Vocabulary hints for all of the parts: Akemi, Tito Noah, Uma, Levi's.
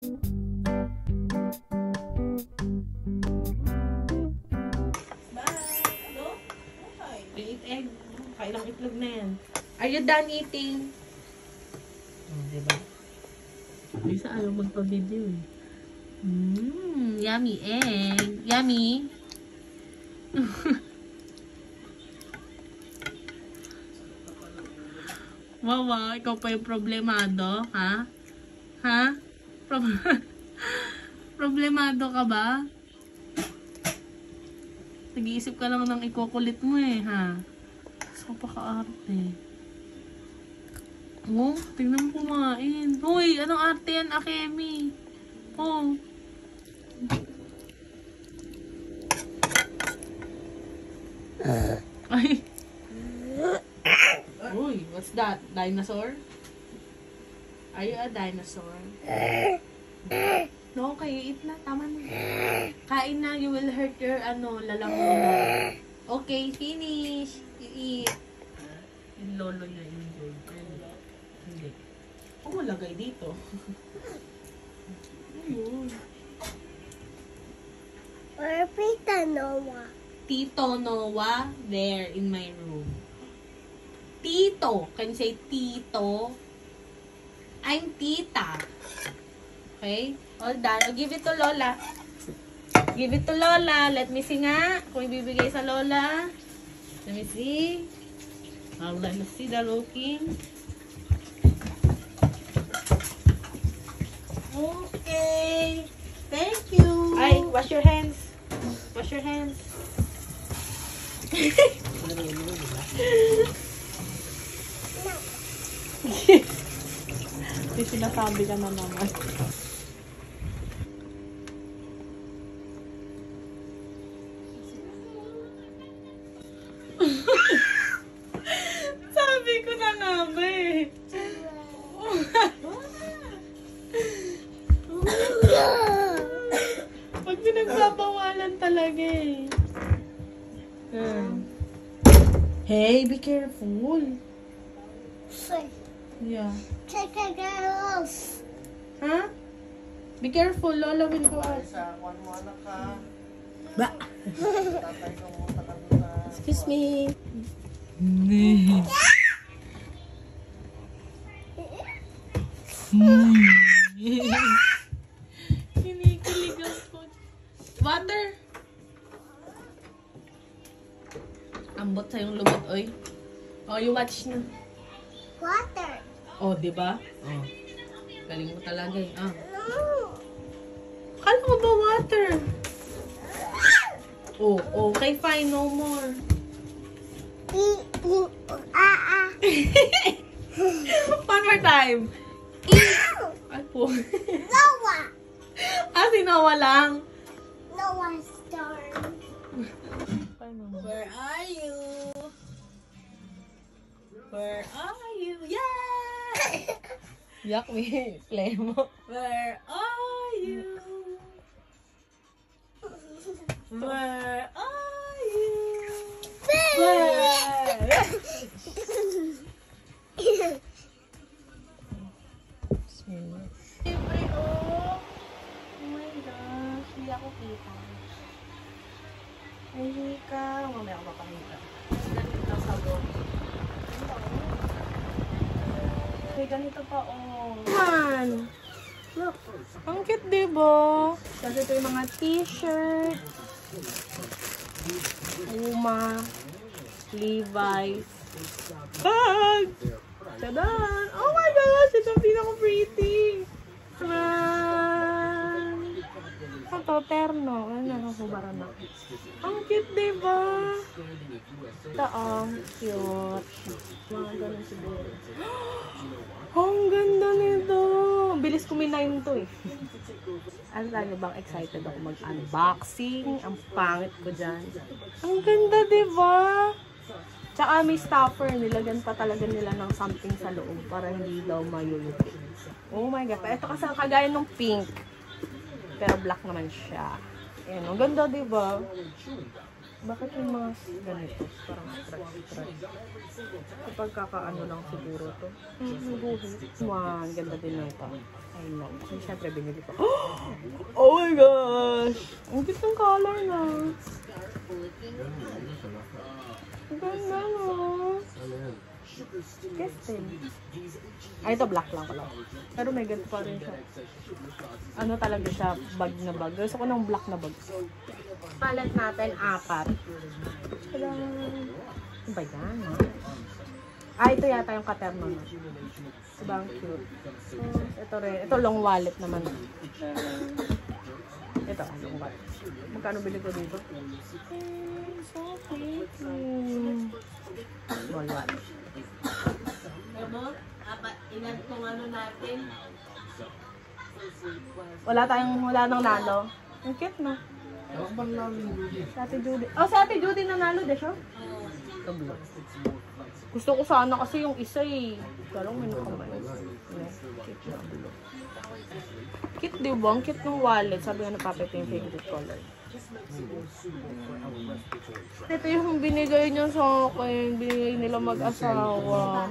Egg. Kailang itlog na yan. Are you done eating? Oh, diba? Isa ayaw magpa-video eh. Mmm, yummy egg. Yummy. Wawa, ikaw pa yung problemado, ha? Ha? Problemado ka ba? Nag-iisip ka lang ng ikukulit mo eh, ha? Napaka-arte. Oh, tignan mo kumain. Uy, anong arte yan, Akemi? Oh. Ay. Uy, what's that? Dinosaur? Are you a dinosaur? No, kayo eat na. Tama na. Kain na. You will hurt your lalamon. Okay, finish. Eat. Yung lolo niya yung gold. Hindi. Ako malagay dito. Ayun. Where Tito Noah? Tito Noah, there in my room. Tito. Can you say Tito? I'm Tita. Okay? All done. I'll give it to Lola. Give it to Lola. Let me see nga. Kung ibibigay sa Lola. Let me see. I'll let me see the looking. Okay. Thank you. Ay, wash your hands. Wash your hands. Hindi sinasabi ka na naman. Hey, be careful. Yeah. Check the girls. Huh? Be careful, Lola will go out. Excuse me. Water. Ambot sa yung lumot, oy. Oh, you watch na. Water. Oh, di ba? Oh. Galing mo talaga, eh. Ah. Kala mo ba water? Oh, okay, fine. No more. One more time. Ay po. Noa. Ah, si Noa lang. Noa's darn. Where are you? Where are you? Yeah! Yuck me, Clemo. Where are you? Where are you? Where? Oh my gosh, hindi ako kita. Ay, ka. Mamaya ako makakita. Ganito lang sa loob. Ay, ganito pa, oh. Man! Look. Ang cute, diba? Tapos ito yung mga t-shirt. Uma. Levi's. Bag! Tada! Oh my gosh! Ito ang pinaka-pretty! Ito, terno. Ano, nakasubaran na. Ang cute, diba? Ito, ang cute. Mga ganun siguro. Ang ganda nito! Bilis kuminain to eh. Ano talaga bang excited ako mag-unboxing? Ang pangit ko dyan. Ang ganda, diba? Tsaka may stopper. Nilagyan pa talaga nila ng something sa loob para hindi daw mayulutin. Oh my God. Ito kasi kagaya ng pink. Pero black naman siya. Ayan, ang ganda, diba? Bakit yung mga ganito? Parang scratch. Kapag kakaano lang siguro to. Wow, ang ganda din na ito. I know. Kasi syempre binili ko. Oh my gosh! Ang gitong color na. Ang ganda mo. Kestin. Ay, ito black lang pala. Pero may ganito pa rin siya. Ano talaga siya, bag na bag. Gusto ko ng black na bag. Palad natin, 4. Ano ba yan? Ah, ito yata yung katerno na. Diba ang cute? Ito rin. Ito long wallet naman. Ito, long wallet. Magkano bili ko dito? So pretty. Long wallet. Wala nang nalo. Ang cute na. Sa Ate Judy. Oh, sa Ate Judy nanalo de siya? Gusto ko sana kasi yung isa eh. Parang may nakamay. Cute di ba? Ang cute ng wallet. Sabi nga na Papa, ito yung favorite color. Ito yung binigay niya sa akin. Binigay nila mag-asawa.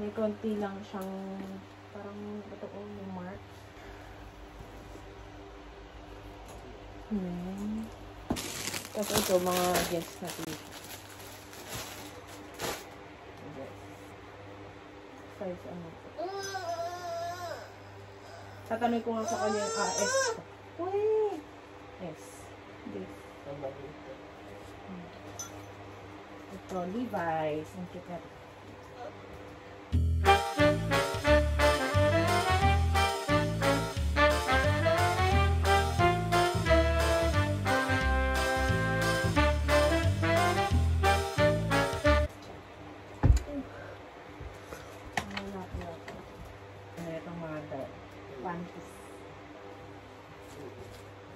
May konti lang siyang parang ito o yung mark. Tapos ito, mga guests natin. Size ano. Tatanoy ko nga sa kanya yung S. Wait! S. This. Ito, Levi's. Ang kita.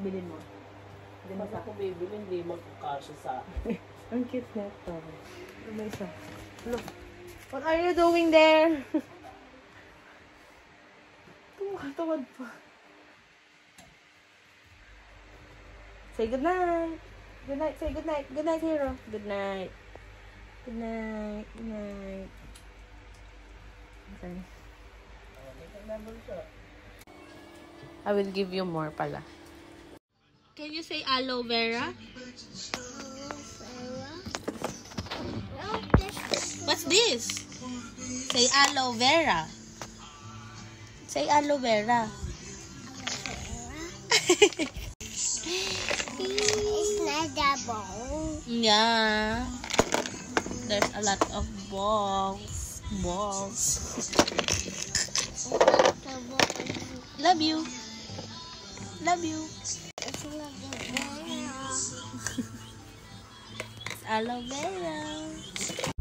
Bilin mo. Basta kung bibilin, hindi magkakasya sa akin. Ang cute na ito. Ano ba isa? Look. What are you doing there? Tumukatawad pa. Say goodnight. Goodnight. Say goodnight. Goodnight, hero. Goodnight. Goodnight. Goodnight. Okay. I will give you more pala. Can you say aloe vera? Aloe vera? What's this? Say aloe vera. Say aloe vera. It's not that ball. Yeah. There's a lot of balls. Love you. Love you. Aloe vera.